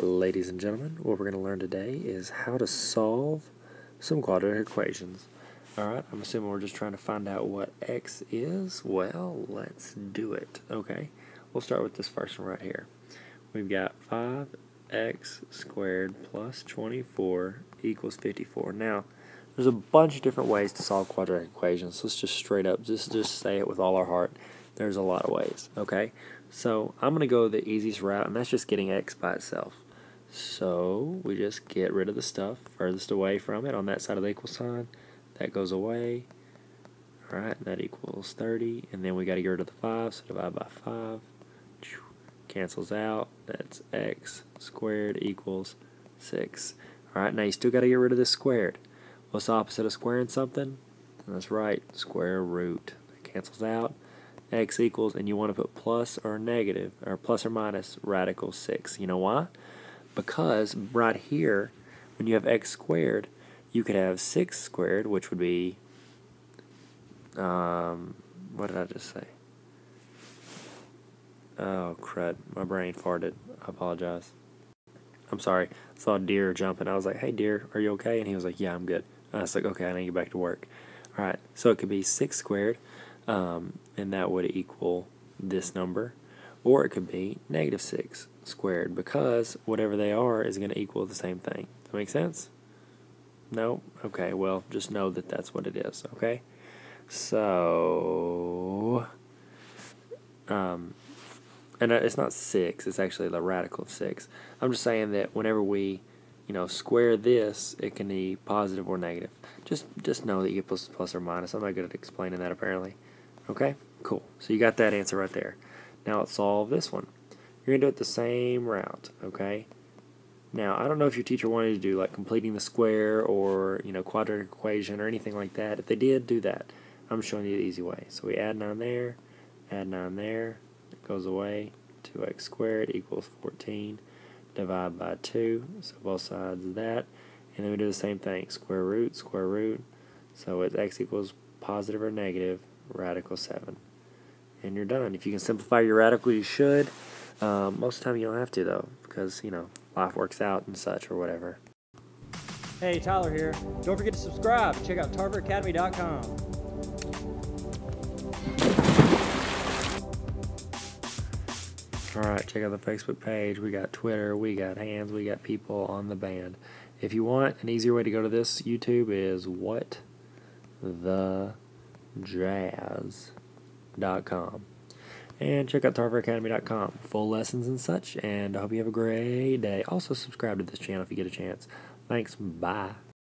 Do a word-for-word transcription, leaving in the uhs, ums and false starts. Ladies and gentlemen, what we're going to learn today is how to solve some quadratic equations. Alright, I'm assuming we're just trying to find out what x is. Well, let's do it. Okay, we'll start with this first one right here. We've got five x squared plus twenty-four equals fifty-four. Now, there's a bunch of different ways to solve quadratic equations. Let's just straight up, just, just say it with all our heart. There's a lot of ways, okay? So I'm going to go the easiest route, and that's just getting x by itself. So we just get rid of the stuff furthest away from it on that side of the equal sign. That goes away. All right, that equals thirty. And then we got to get rid of the five, so divide by five. Cancels out. That's x squared equals six. All right, now you still got to get rid of this squared. What's the opposite of squaring something? That's right, square root. That cancels out. X equals, and you want to put plus or negative, or plus or minus radical six. You know why? Because right here, when you have x squared, you could have six squared, which would be, um, what did I just say? Oh, crud. My brain farted. I apologize. I'm sorry. I saw a deer jumping. I was like, hey, deer, are you okay? And he was like, yeah, I'm good. And I was like, okay, I need to get back to work. All right, so it could be six squared. Um, and that would equal this number, or it could be negative six squared, because whatever they are is going to equal the same thing. Does that make sense? No? Okay, well, just know that that's what it is, okay? So, um, and it's not six, it's actually the radical of six. I'm just saying that whenever we, you know, square this, it can be positive or negative. Just, just know that you get plus, plus or minus. I'm not good at explaining that, apparently. Okay, cool. So you got that answer right there. Now let's solve this one. You're going to do it the same route, okay? Now, I don't know if your teacher wanted to do like completing the square or, you know, quadratic equation or anything like that. If they did, do that. I'm showing you the easy way. So we add nine there, add nine there, it goes away. two x squared equals fourteen. Divide by two, so both sides of that. And then we do the same thing, square root, square root. So it's x equals positive or negative radical seven, and you're done. If you can simplify your radical, you should. Um, most of the time you don't have to, though, because, you know, life works out and such, or whatever. Hey, Tyler here. Don't forget to subscribe. Check out tarver academy dot com. Alright, check out the Facebook page. We got Twitter, we got hands, we got people on the band. If you want an easier way to go to this, YouTube is what the jazz dot com. And check out tarver academy dot com. Full lessons and such, and I hope you have a great day. Also, subscribe to this channel if you get a chance. Thanks, bye.